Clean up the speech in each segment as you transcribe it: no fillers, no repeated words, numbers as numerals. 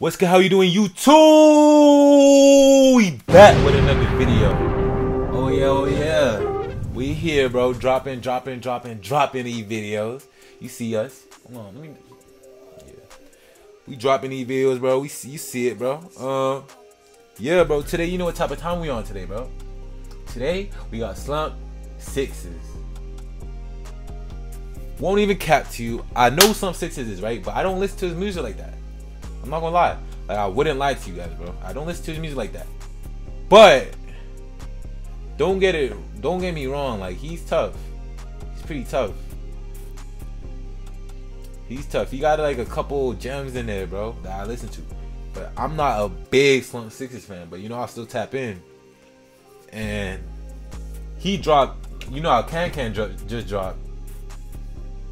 What's good? How you doing, YouTube? We back with another video. Oh yeah, oh yeah. We here, bro. Dropping these videos. You see us? Come on, let me. Yeah. We dropping these videos, bro. You see it, bro. Yeah, bro. Today, you know what type of time we on today, bro? Today we got Slump6s. Won't even cap to you. I know Slump6s is right, but I don't listen to his music like that. I'm not gonna lie. Like, I wouldn't lie to you guys, bro. I don't listen to his music like that. But don't get me wrong, like, he's tough. He's pretty tough. He's tough. He got like a couple gems in there, bro, that I listen to. But I'm not a big Slump6s fan, but you know, I still tap in. And he dropped, you know how Can just dropped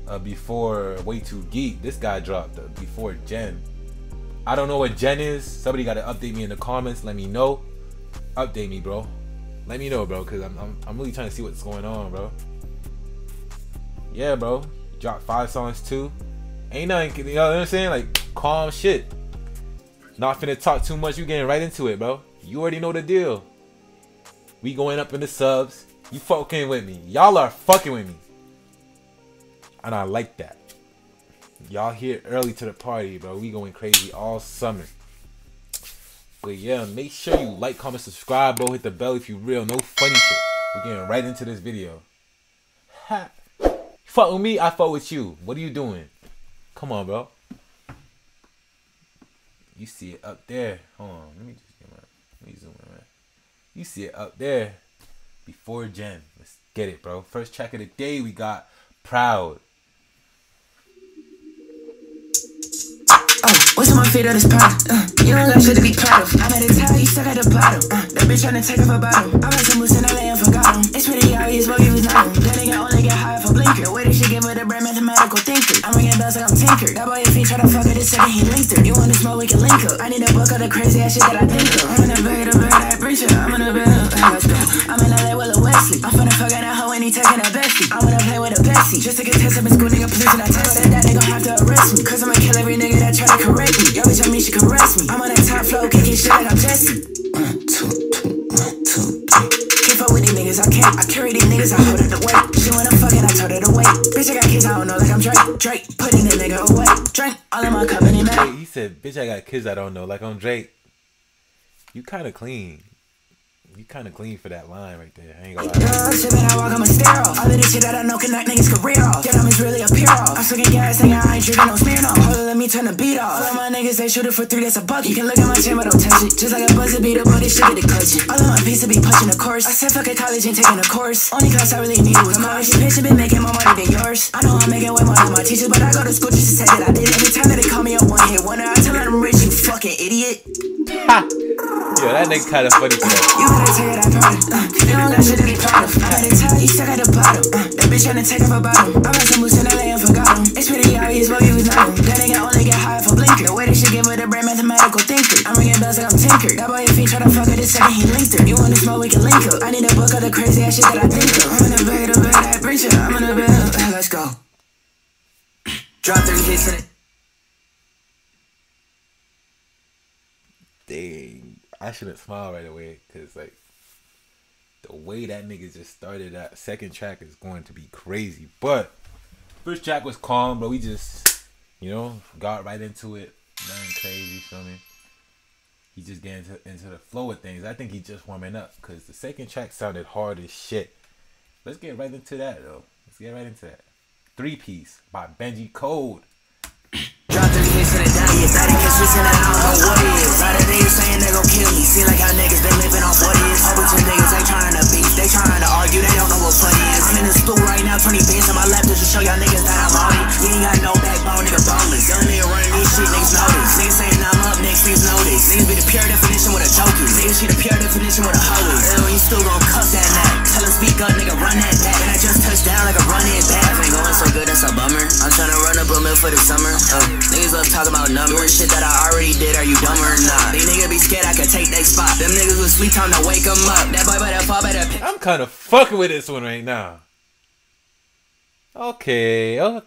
B4 Wayt2Geek. This guy dropped the B4Gen. I don't know what Gen is. Somebody gotta update me in the comments. Let me know. Update me, bro. Let me know, bro, because I'm really trying to see what's going on, bro. Yeah, bro. Dropped 5 songs too. Ain't nothing, you know what I'm saying? Like, calm shit. Not finna talk too much. You getting right into it, bro. You already know the deal. We going up in the subs. You fucking with me. Y'all are fucking with me. And I like that. Y'all here early to the party, bro. We going crazy all summer. But yeah, make sure you like, comment, subscribe, bro. Hit the bell if you real. No funny shit. We're getting right into this video. Ha. Fuck with me, I fuck with you. What are you doing? Come on, bro. You see it up there. Hold on. Let me just get my... Let me zoom in, man. You see it up there. B4Gen. Let's get it, bro. First track of the day, we got Proud. What's on my feet of this pile? You don't got shit to be proud of. I'm at the top, you stuck at the bottom. That bitch tryna take off a bottle. I had some boots and I lay and forgot them. It's pretty obvious what you was on. That nigga only get high for blinker. Where did she give her the brand mathematical thinker? I'm ringing bells like I'm Tinker. That boy, if he try to fuck her this second, he linked her. You wanna smoke, we can link up. I need a book of the crazy ass shit that I think of. I'm in the bed, I breach her. I'm in the bed, I'm in LA, Willa Wesley. I'm finna fuck that hoe and he taking a bestie. I wanna play with a bestie. Just to get tested up in school, nigga, please, and I tell her that nigga have to arrest me. Cause I'ma kill every nigga that try to correct. Yo, bitch, I mean, she caress me. I'm on that top floor, kicking shit like I'm Jesse. 1, 2, 3. Can't fuck with these niggas, I can't. I carry these niggas, I hold her the weight. She wanna fuck it, I told her to wait. Bitch, I got kids, I don't know, like I'm Drake. Drake, putting the nigga away. Drink all in my cup and he mad. He said, bitch, I got kids, I don't know, like I'm Drake. You kinda clean. You kind of clean for that line right there. I ain't gonna lie. Girl, shit that I walk, I'm a sterile. All of this shit that I know can knock niggas' career off. Get on is really a peer off. I'm sucking gas, nigga, I ain't drinking no smear off. Hold on, let me turn the beat off. All of my niggas, they shoot it for 3, that's a bucket. You can look at my chain, but don't touch it. Just like a buzzer beat up, all this shit get a clutch. All of my pizza be punching the course. I said fuck a college and taking a course. Only class I really needed was college. She bitch, been making more money than yours. I know I'm making way more than my teachers, but I go to school just to say that I did. Every time that they call me a one-hit wonder, I tell her I'm rich, you fucking idiot. Ha! Yo, that nigga kinda funny for that. You better take it, I got it. You don't got shit to be proud of. I better tell you, stuck at the bottom. That bitch tryna take off a bottom. I got some boots and I lay and forgot them. It's pretty obvious what you was on. That nigga only get high for blinker. The way this shit give her the brand mathematical thinker. I'm ringing bells like I'm Tinker. That boy, if he try to fuck her this second, he linked her. You wanna smoke, we can link up. I need a book of the crazy ass shit that I think of. I'm in the bed, I breach her. I'm in the bed, let's go. Drop 30 hits in it. Dang, I shouldn't smile right away, cause like the way that nigga just started that second track is going to be crazy. But first track was calm, but we just, you know, got right into it. Nothing crazy, feel me? He just getting into the flow of things. I think he just warming up, cause the second track sounded hard as shit. Let's get right into that though. Let's get right into that. 3-Piece by Benji Code. Drop 30 hits to the dime, you better catch me tonight, I don't know what it is. A lot of niggas saying they gon' kill me, see like how niggas been living on what it is. Over 2 niggas, they trying to beef, they trying to argue, they don't know what funny is. I'm in the stool right now, 20 beats on my lap, just to show y'all niggas that I'm on it. You ain't got no backbone, nigga boneless. Young nigga running these shit, niggas notice. Niggas saying I'm up, next niggas notice. Niggas be the pure definition with a joke is. Niggas she the pure definition with a hoe is. Ew, you still gon' cuff that night. Tell him speak up, nigga, run that back. And I just touched down like a run it back. I've been going so good, that's a bummer. I'm trying to run up a mill for the summer. Niggas love talking about numbers, shit that I already did, are you dumb or not? These niggas be scared I could take their spot. Them niggas was sweet, time to wake them up. That boy better fall, better pick. I'm kinda fucking with this one right now. Okay, I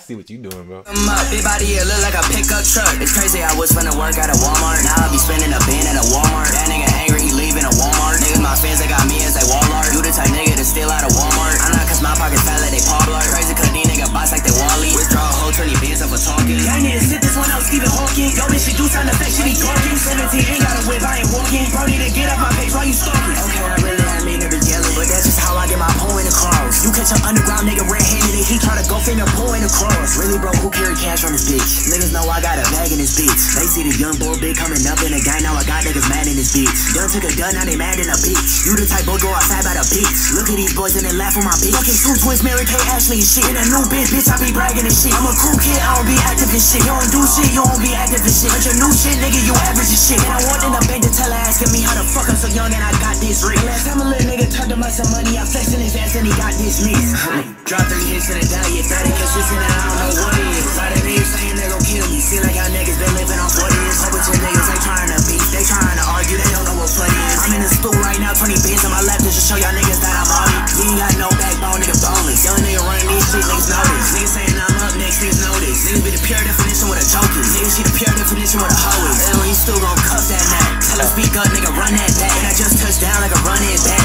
see what you doing, bro. Big body, it look like a pickup truck. It's crazy, I was finna work at a Walmart. Now I be spending a bin at a Walmart. That nigga angry, he leaving a Walmart. Niggas, my fans, they got me as they Walmart. You the type nigga to steal out of Walmart. I'm not, cause my pockets fat like they Pablar. Crazy, cause these nigga bots like they Wally. Withdraw a whole 20 bins of a talking. I need to sit this one out, Stephen Hawking. Yo, this shit do sound effect, she be talking. 17, ain't got a whip, I ain't walking. Bro, need to get up my page while you stalking. Okay, I really had me never yelling, but that's just how I get my pole in the cars. You catch an underground nigga red-handed and he try to go finger pull in the cross. Really, bro, who carry cash from his bitch? Niggas know I got a bag in this bitch. They see the young boy big coming up in the gang, now I got niggas mad in this bitch. Done took a gun, now they mad in a bitch. You the type boy go outside by the bitch. Look at these boys and they laugh on my bitch. Fucking two twins, Mary Kay, Ashley and shit. In a new bitch, I be bragging and shit. I'm a cool kid, I don't be active and shit. You don't do shit, you don't be active and shit. But your new shit, nigga, you average as shit. And I walked in the bank to tell her asking me how the fuck I'm so young and I got this ring. Last time a little nigga turned to my some money, I'm flexing his ass and he got this list. Drop 3 hits in a day, you're 30, cause this and I don't know what it is. A lot of niggas saying they gon' kill me. See like how niggas been living off what it is. Hope with your niggas, they trying to beef. They trying to argue, they don't know what play is. I'm in the stool right now, 20 bins on my lap, just to show y'all niggas that I'm on it. You ain't got no backbone, nigga boneless. Young nigga running these shit, niggas know this. Niggas saying I'm up next, niggas know this. Niggas be the pure definition with a token. Niggas see the pure definition with a hoe is. Hell, you still gon' cuff that night. Tell her speak up, nigga, run that back. And I just touched down like a running back.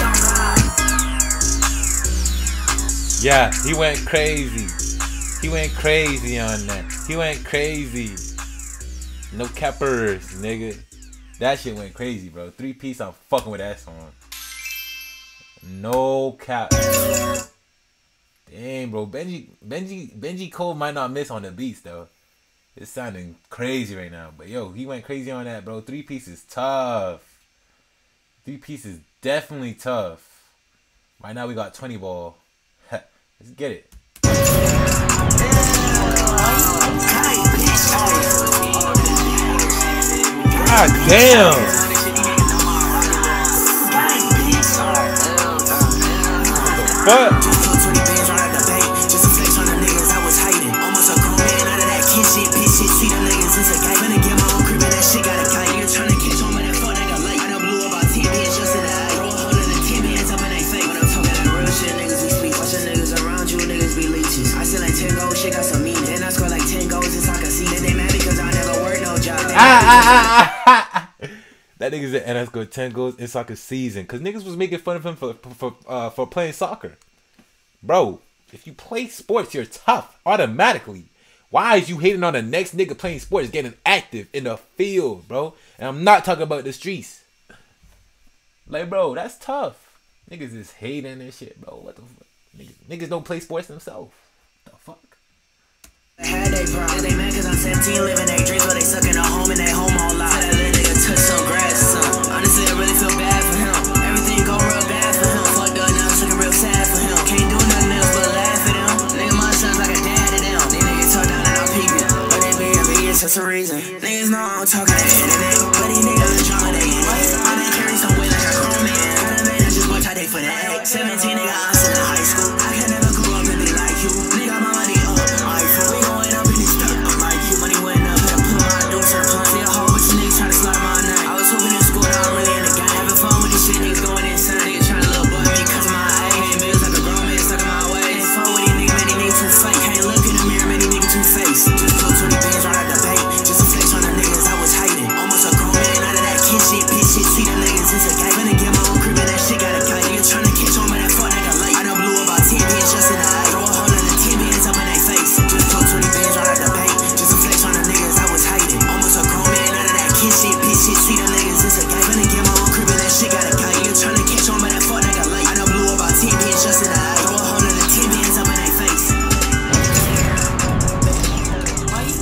Yeah, he went crazy. He went crazy on that. He went crazy. No cappers, nigga. That shit went crazy, bro. 3-piece, I'm fucking with that song. No cap. Damn, bro. Benji Cole might not miss on the beats, though. It's sounding crazy right now. But, yo, he went crazy on that, bro. 3-piece is tough. 3-piece is definitely tough. Right now, we got 20 ball. Let's get it. God damn. What the fuck? That nigga said, and I scored 10 goals in soccer season. Because niggas was making fun of him for playing soccer. Bro, if you play sports, you're tough automatically. Why is you hating on the next nigga playing sports, getting active in the field, bro? And I'm not talking about the streets. Like, bro, that's tough. Niggas is hating and shit, bro. What the fuck? Niggas don't play sports themselves. What the fuck? Had they problems, they mad cause I'm 17, living their dreams, but they suck in a home and they home all lot. That little nigga took some grass, son. Honestly, I really feel bad for him. Everything go real bad for him. Fucked up now, looking real sad for him. Can't do nothing else but laugh at him. Nigga, my son's like a dad to them. These niggas talk down and I'm peeping. But they be a me, it's just a reason. Niggas know I don't talk at the end of it. But these niggas are drama, they eat it. I been carrying some weight like a grown man. Got a man that's just what I did for that. 17, nigga, I was in high school. I can never grow up and be like you. Nigga, my money up, I feel.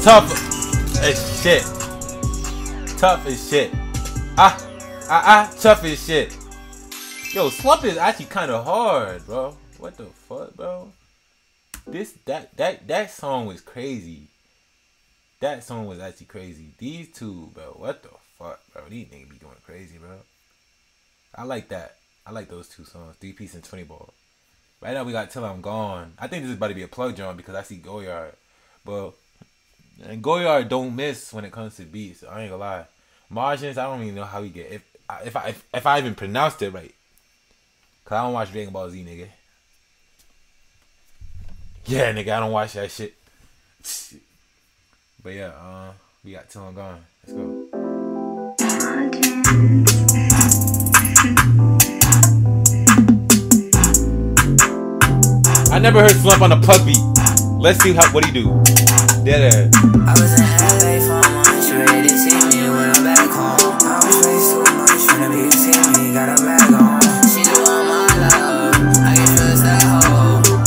Tough as shit. Tough as shit. Tough as shit. Yo, Slump is actually kind of hard, bro. What the fuck, bro? That song was crazy. That song was actually crazy. These two, bro. What the fuck, bro? These niggas be going crazy, bro. I like that. I like those two songs, 3-piece and 20 ball. Right now we got Till I'm Gone. I think this is about to be a plug joint because I see Goyard, but. And Goyard don't miss when it comes to beats. I ain't gonna lie. Margins, I don't even know how he get if I even pronounced it right. Cause I don't watch Dragon Ball Z, nigga. Yeah, nigga, I don't watch that shit. But yeah, we got Till I'm Gone. Let's go. I never heard Slump on a plug beat. Let's see what he do. Dead ass. I was in LA for a month. You ready to see me when I'm back home? I was raised so much. Whenever you see me, got a bag on. She knew all my love. I can trust that hoe.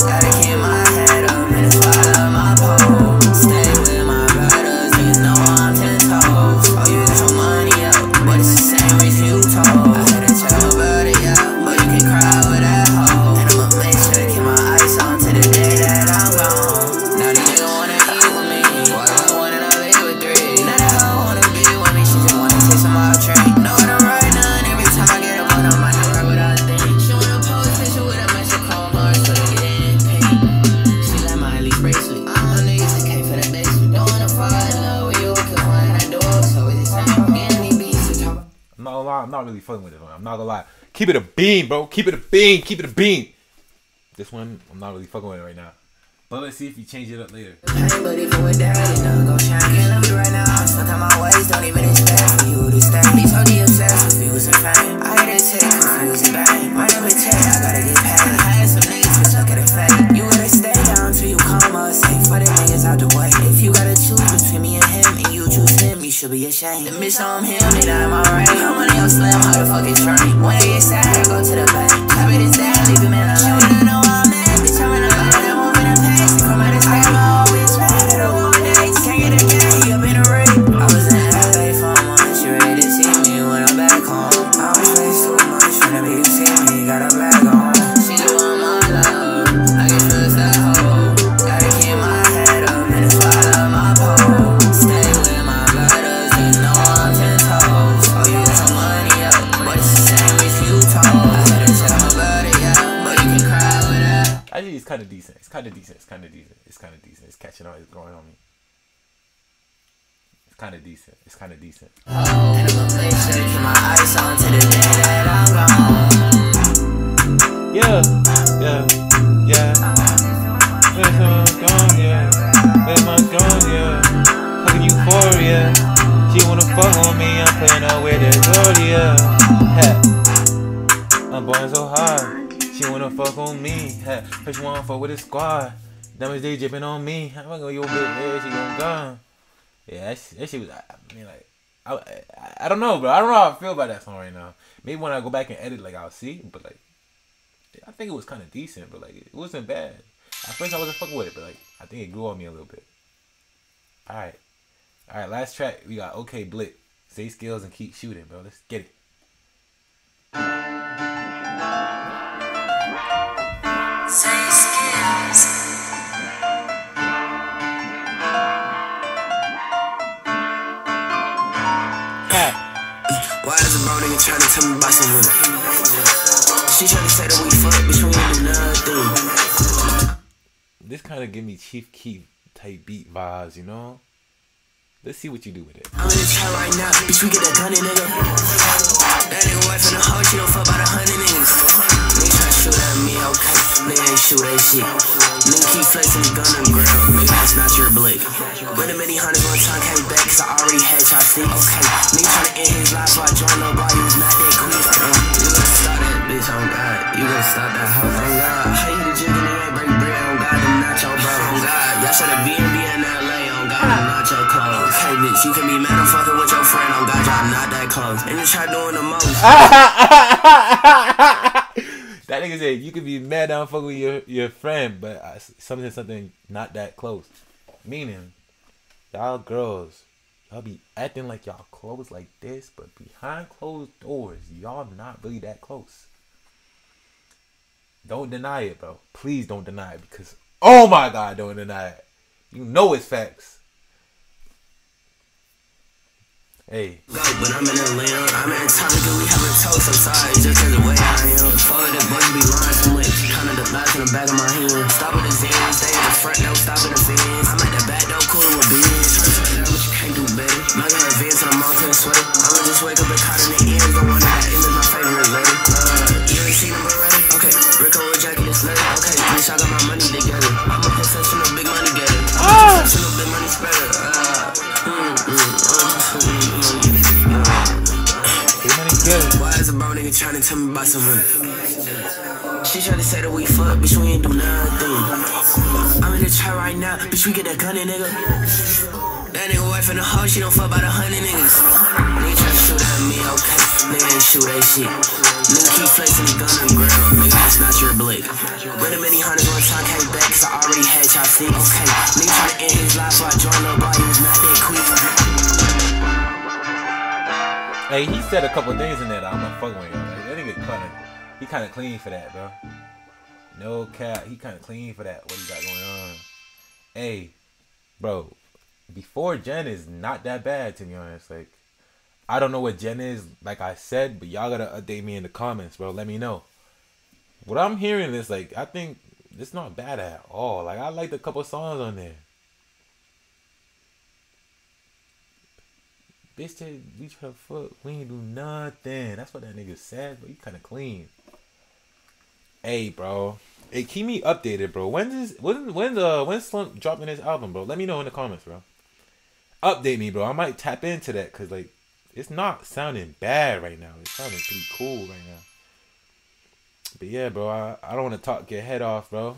Gotta keep my head up and follow my pole. Stay with my brothers, niggas know I'm 10 toes. Oh, you got your money up, but it's the same reason you told. I had to tell about it, yeah, but you can cry with that hoe. And I'ma make sure to keep my eyes on to the day that I'm gone. Now the nigga wanna eat with me, while I wanna not live with three. Now the hoe wanna be with me, she just wanna taste some wild drink. Know what I'm right now, and every time I get up on my I'm not really fucking with this one. I'm not gonna lie. Keep it a bean, bro. Keep it a bean. Keep it a bean. This one, I'm not really fucking with it right now. But let's see if you change it up later. But even with that, you know, go shine. Can't love you right now. I'm stuck on my ways. Don't even expect for you to stay. He told you obsessed with views and fame. I hate it, take confusing bang. My name is Tay. I gotta get paid. I had some niggas to chuck at a fake. You gotta stay down till you come up. Safe for the niggas out the way. If you gotta choose between me and him, and you choose him, you should be ashamed. The bitch on him, they die in my rain. I'm on your slam, how the fucking train. When I get sad, I go to the bank. I bet it's that, leave him in a lane. You know I'm mad, bitch, I'm in a lane. It's kind of decent. Oh, and I'm gonna shake my eyes on to the day that I'm gone. Yeah. Where's my gone, yeah. Where's my gone, yeah. Fucking euphoria. She wanna fuck on me, I'm playing her with that Gloria. Heh. I'm born so hard. She wanna fuck on me. Heh. First she wanna fuck with a squad. Damage they dripping on me. I'm gonna go, yo, bitch, there, she gon' gone. Yeah, that shit was, I mean, like, I don't know, bro. I don't know how I feel about that song right now. Maybe when I go back and edit, like, I'll see. But, like, I think it was kind of decent, but, like, it wasn't bad. At first, I wasn't fucking with it, but, like, I think it grew on me a little bit. Alright. Alright, last track, we got OK Blick. Say skills and keep shooting, bro. Let's get it. Say skills. Why is a bro nigga trying to tell me about some women? She trying to say that we fuck, bitch, we ain't do nothing. This kind of give me Chief Keef type beat vibes, you know? Let's see what you do with it. I'm gonna try right now, bitch, we get a gun and nigga. That nigga wife in the hoe, she don't fuck about 100 niggas. Nigga try to shoot at me, okay. Nigga ain't shoot that shit. Nigga keep flexing the gun on the ground. Maybe that's not your blick. When the many hundreds on time came back, cause I already had y'all six. Okay, nigga trying to end his life, so I joined nobody who's not that quick. You gonna stop that bitch, on God. You gonna stop that hoe, on God. How you the jig and they ain't break bread, on God. I'm not your bro, on God. Y'all should have B&B in LA, on God. I'm not your clothes. Hey bitch, you can be mad, I'm fucking with your friend, on God. Y'all not that close. And you try doing the most. That nigga said you could be mad down fucking with your friend, but something not that close. Meaning, y'all girls, y'all be acting like y'all close like this, but behind closed doors, y'all not really that close. Don't deny it, bro. Please don't deny it, because oh my God, don't deny it. You know it's facts. Hey. Go, but I'm in a land, I'm in Atomic and we have a toast, I'm sorry, just cause the way I am. Follow that boy, you be lying some lips, kind of the lies in the back of my hand. Stop at the Zans, stay at the front, no stop at the Zans. I'm at the back, no cool with beans. Try to out, but you can't do better. Not gonna advance and I'm all couldn't sweat it. I'ma just wake up and caught in the end, but one that end is my favorite lady. You ain't seen him already? Okay, Rico and Jackie is later. Okay, bitch, I got my money together. I'ma put Yeah. Why is a brown nigga trying to tell me about something? She trying to say that we fuck, bitch, we ain't do nothing. I'm in the trap right now, bitch, we get that gunny, nigga. That nigga wife in the house, she don't fuck about 100 niggas. Nigga try to shoot at me, okay? Nigga ain't shoot that shit. Nigga keep flexing the gun on the ground. Nigga, that's not your blick. With a many hundreds on time came back, cause I already had y'all see. Okay, nigga try to end his life, so I joined nobody, was not that quick. Hey, he said a couple things in there that I'm not fucking with, yo. Like, that nigga kinda clean for that, bro. No cap, he kinda clean for that, what he got going on. Hey, bro, B4Gen is not that bad, to be honest. Like, I don't know what Gen is, like I said, but y'all gotta update me in the comments, bro. Let me know. What I'm hearing is, like, I think it's not bad at all. Like, I liked a couple songs on there. Bitch said we try to fuck, we ain't do nothing. That's what that nigga said, but you kinda clean. Hey, bro. Hey, keep me updated, bro. When's Slump dropping his album, bro? Let me know in the comments, bro. Update me, bro. I might tap into that, cause like it's not sounding bad right now. It's sounding pretty cool right now. But yeah, bro, I don't wanna talk your head off, bro.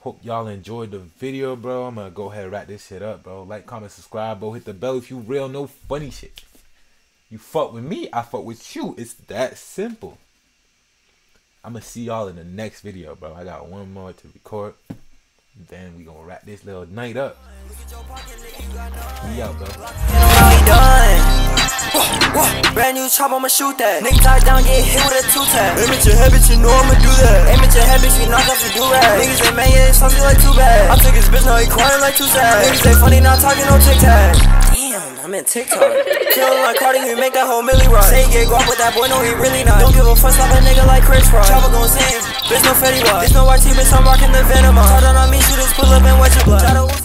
Hope y'all enjoyed the video, bro. I'm gonna go ahead and wrap this shit up, bro. Like, comment, subscribe, bro. Hit the bell if you real, no funny shit. You fuck with me, I fuck with you. It's that simple. I'm gonna see y'all in the next video, bro. I got one more to record. Then we gonna wrap this little night up. Yo, bro. Brand new chop, I'ma shoot that. Nigga tied down, get hit with a 2-tap. Aim at your head, bitch, you know I'ma do that. Aim at your head, bitch, you knock off your do-rag. Niggas ain't man, yeah, something like too bad. I took his bitch, now he quiet like too sad. Niggas ain't funny, not talking no tic-tac. Damn, I'm in TikTok. Kill my Cardi, he make that whole milli rock. Say he get guap with that boy, no, he really not. Don't give a fuck, stop a nigga like Chris Rock. Chopper gon' see him, bitch, no Fetty Rock. Bitch, no YT, bitch, I'm rockin' the Venom. Try down on me, shooters, pull up and wet your blood.